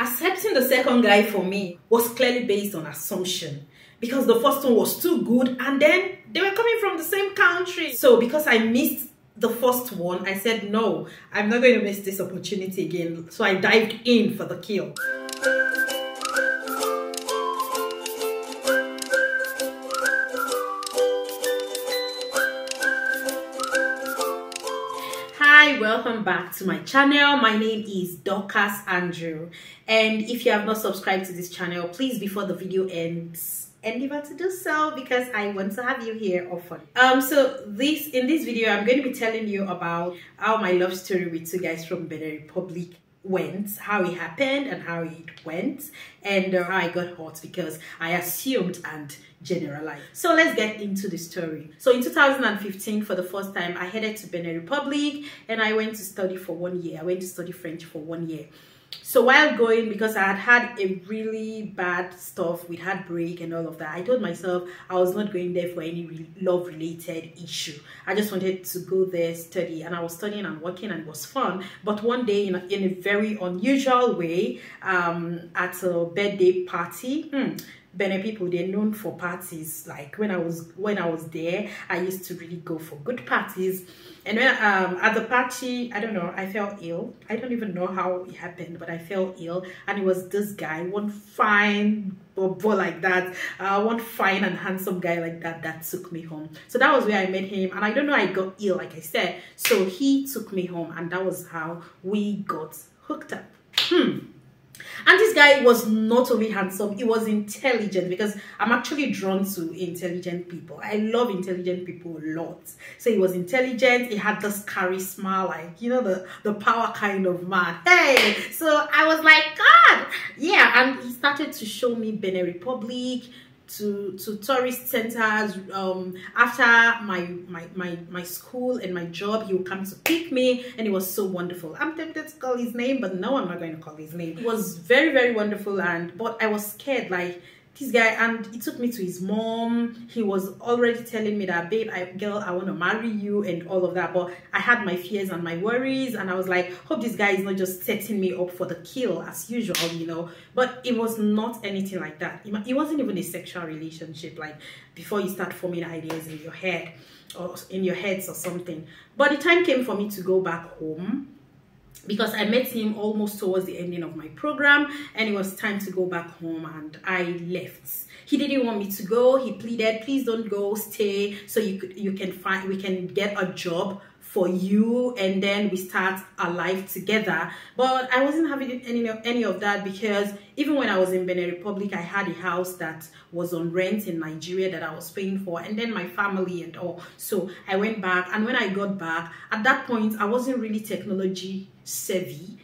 Accepting the second guy for me was clearly based on assumption, because the first one was too good and then they were coming from the same country. So because I missed the first one, I said, no, I'm not going to miss this opportunity again. So I dived in for the kill. Welcome back to my channel. My name is Dorcas Andrew, and if you have not subscribed to this channel, please, before the video ends, endeavor to do so, because I want to have you here often. So in this video I'm going to be telling you about how my love story with two guys from Benin Republic went, how it happened and how it went, and how I got hurt because I assumed and generalized. So let's get into the story. So in 2015, for the first time, I headed to Benin Republic and I went to study for 1 year. I went to study French for 1 year. So while going, because I had a really bad stuff with heartbreak and all of that, I told myself I was not going there for any love-related issue. I just wanted to go there, study, and I was studying and working, and it was fun. But one day, in a very unusual way, at a birthday party, Benin people, they're known for parties. Like when I was there, I used to really go for good parties. And when at the party, I don't know, I fell ill. I don't even know how it happened, but I fell ill. And it was this guy, one fine boy like that, one fine and handsome guy like that, that took me home. So that was where I met him. And I don't know, I got ill, like I said. So he took me home, and that was how we got hooked up. And this guy was not only handsome, he was intelligent, because I'm actually drawn to intelligent people. I love intelligent people a lot. So he was intelligent, he had this charisma, like, you know, the power kind of man. Hey! So I was like, God! Yeah, and he started to show me Benin Republic, to tourist centers. After my school and my job, he would come to pick me, and it was so wonderful. I'm tempted to call his name, but no, I'm not going to call his name. It was very, very wonderful, but I was scared, like, this guy. And he took me to his mom. He was already telling me that, babe, girl, I want to marry you and all of that. But I had my fears and my worries, and I was like, hope this guy is not just setting me up for the kill as usual, you know. But it was not anything like that. It wasn't even a sexual relationship, like before you start forming ideas in your head or in your heads or something. But the time came for me to go back home, because I met him almost towards the ending of my program, and it was time to go back home, and I left. He didn't want me to go. He pleaded, please don't go, stay, so we can get a job for you, and then we start our life together. But I wasn't having any of that, because even when I was in Benin Republic, I had a house that was on rent in Nigeria that I was paying for, and then my family and all. So I went back, and when I got back, at that point, I wasn't really technology savvy.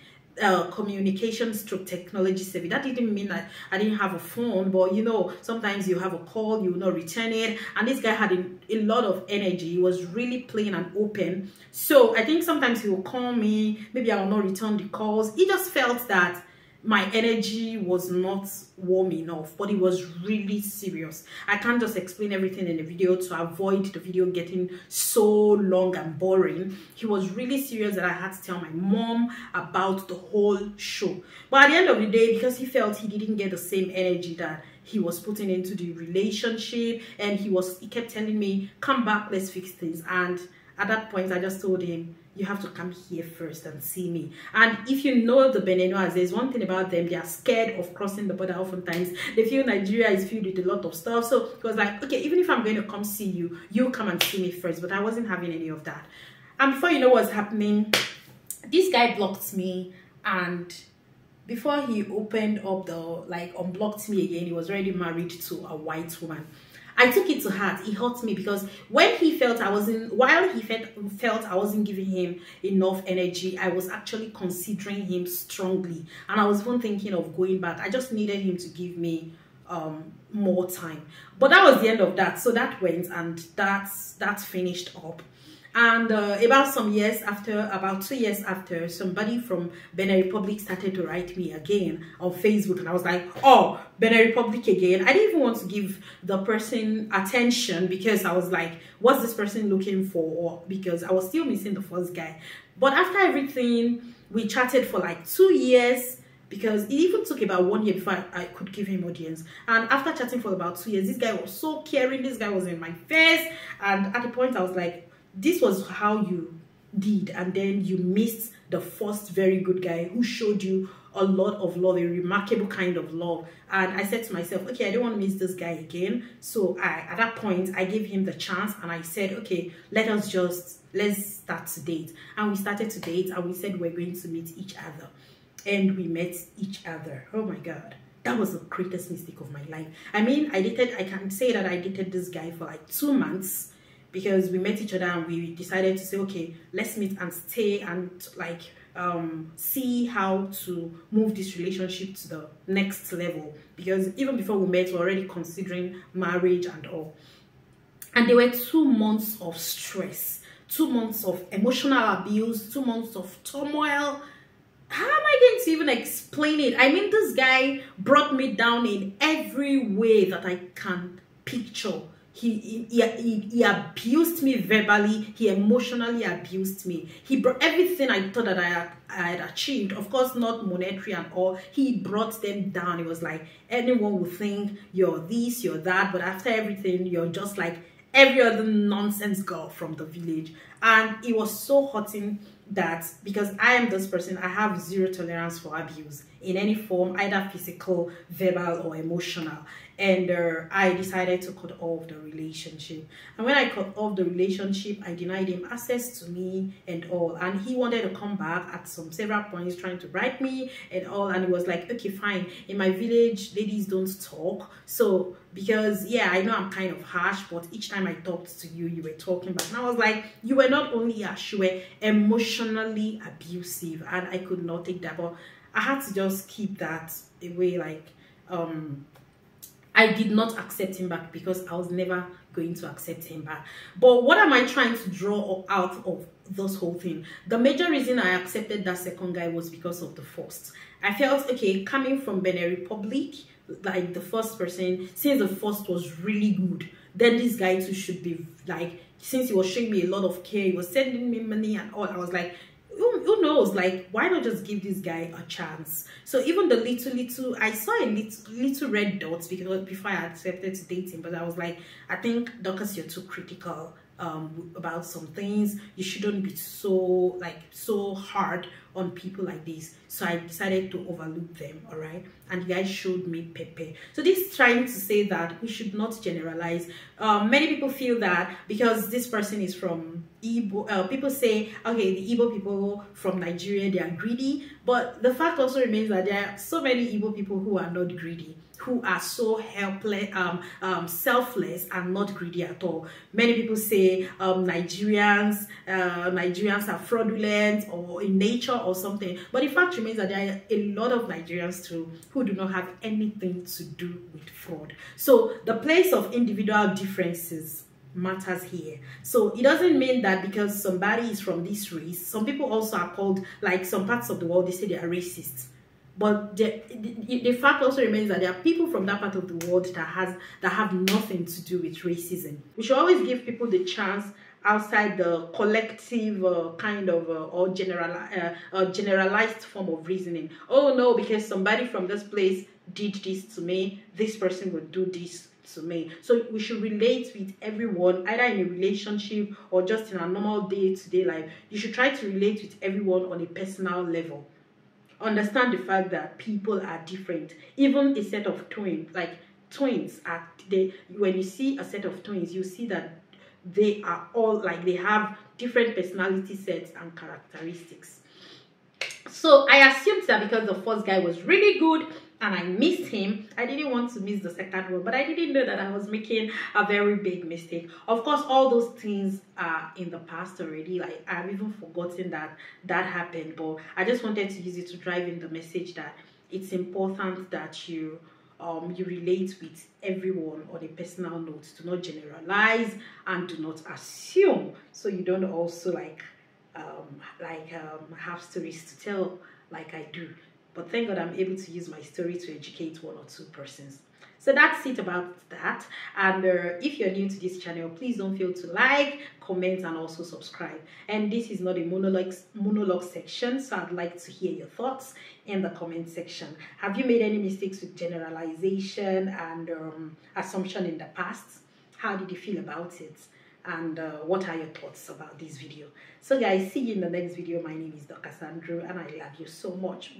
Communication stroke technology savvy. That didn't mean that I didn't have a phone, but you know, sometimes you have a call, you will not return it. And this guy had a lot of energy. He was really plain and open. So I think sometimes he will call me, maybe I will not return the calls. He just felt that my energy was not warm enough, but it was really serious. I can't just explain everything in the video to avoid the video getting so long and boring. He was really serious that I had to tell my mom about the whole show. But at the end of the day, because he felt he didn't get the same energy that he was putting into the relationship, and he kept telling me, come back, let's fix things. And at that point, I just told him, you have to come here first and see me. And if you know the Béninois, there's one thing about them, they are scared of crossing the border oftentimes. They feel Nigeria is filled with a lot of stuff. So it was like, okay, even if I'm going to come see you, you come and see me first. But I wasn't having any of that. And before you know what's happening, this guy blocked me, and before he opened up unblocked me again, he was already married to a white woman. I took it to heart. It hurt me, because when he felt I wasn't, while he felt I wasn't giving him enough energy, I was actually considering him strongly, and I was even thinking of going back. I just needed him to give me more time. But that was the end of that. So that went, and that finished up. And about 2 years after, somebody from Benin Republic started to write me again on Facebook, and I was like, oh, Benin Republic again. I didn't even want to give the person attention, because I was like, what's this person looking for? Because I was still missing the first guy. But after everything, we chatted for like 2 years, because it even took about 1 year before I could give him audience. And after chatting for about 2 years, this guy was so caring, this guy was in my face. And at the point I was like, this was how you did, and then you missed the first very good guy who showed you a lot of love, a remarkable kind of love. And I said to myself, okay, I don't want to miss this guy again. So at that point, I gave him the chance and I said, okay, let's start to date. And we started to date, and we said we're going to meet each other. And we met each other. Oh my God. That was the greatest mistake of my life. I mean, I can say that I dated this guy for like 2 months, because we met each other and we decided to say, okay, let's meet and stay and like see how to move this relationship to the next level, because even before we met, we were already considering marriage and all. And there were 2 months of stress, 2 months of emotional abuse, 2 months of turmoil. How am I going to even explain it? I mean, this guy brought me down in every way that I can picture. He abused me verbally, he emotionally abused me. He brought everything I thought that I had achieved, of course not monetary and all, he brought them down. It was like, anyone would think you're this, you're that, but after everything, you're just like every other nonsense girl from the village. And it was so hurting that, because I am this person, I have zero tolerance for abuse in any form, either physical, verbal, or emotional. And I decided to cut off the relationship. And when I cut off the relationship, I denied him access to me and all. And he wanted to come back at some several points, trying to bribe me and all. And it was like, okay, fine. In my village, ladies don't talk. So because, yeah, I know I'm kind of harsh, but each time I talked to you, you were talking back. And I was like, you were not only harsh, you were emotionally abusive. And I could not take that. But I had to just keep that away, like, I did not accept him back, because I was never going to accept him back. But what am I trying to draw out of this whole thing? The major reason I accepted that second guy was because of the first. I felt, okay, coming from Benin Republic, like the first person, since the first was really good, then this guy too should be like, since he was showing me a lot of care, he was sending me money and all, I was like, who knows, like, why not just give this guy a chance? So even the little I saw a little red dots, because before I accepted to date him, but I was like, I think, Dorcas, you're too critical about some things. You shouldn't be so like so hard on people like this. So I decided to overlook them, all right? And the guy showed me Pepe. So this is trying to say that we should not generalize. Many people feel that because this person is from Igbo, people say, okay, the Igbo people from Nigeria, they are greedy. But the fact also remains that there are so many Igbo people who are not greedy, who are so helpless, selfless and not greedy at all. Many people say Nigerians are fraudulent or in nature or something, but the fact remains that there are a lot of Nigerians too who do not have anything to do with fraud. So the place of individual differences matters here. So it doesn't mean that because somebody is from this race, some people also are called, like some parts of the world, they say they are racist. But the fact also remains that there are people from that part of the world that have nothing to do with racism. We should always give people the chance outside the collective kind of or generalized form of reasoning. Oh no, because somebody from this place did this to me, this person would do this to me. So we should relate with everyone, either in a relationship or just in a normal day-to-day life. You should try to relate with everyone on a personal level. Understand the fact that people are different. Even a set of twins, like twins are, when you see a set of twins, you see that they are all like, they have different personality sets and characteristics. So I assumed that because the first guy was really good and I missed him, I didn't want to miss the second one, but I didn't know that I was making a very big mistake. Of course, all those things are in the past already. Like, I've even forgotten that that happened, but I just wanted to use it to drive in the message that it's important that you relate with everyone on a personal note. Do not generalize and do not assume, so you don't also have stories to tell like I do. But thank God I'm able to use my story to educate one or two persons. So that's it about that. And if you're new to this channel, please don't fail to like, comment, and also subscribe. And this is not a monologue section, so I'd like to hear your thoughts in the comment section. Have you made any mistakes with generalization and assumption in the past? How did you feel about it? And what are your thoughts about this video? So guys, see you in the next video. My name is Dorcas Andrew, and I love you so much.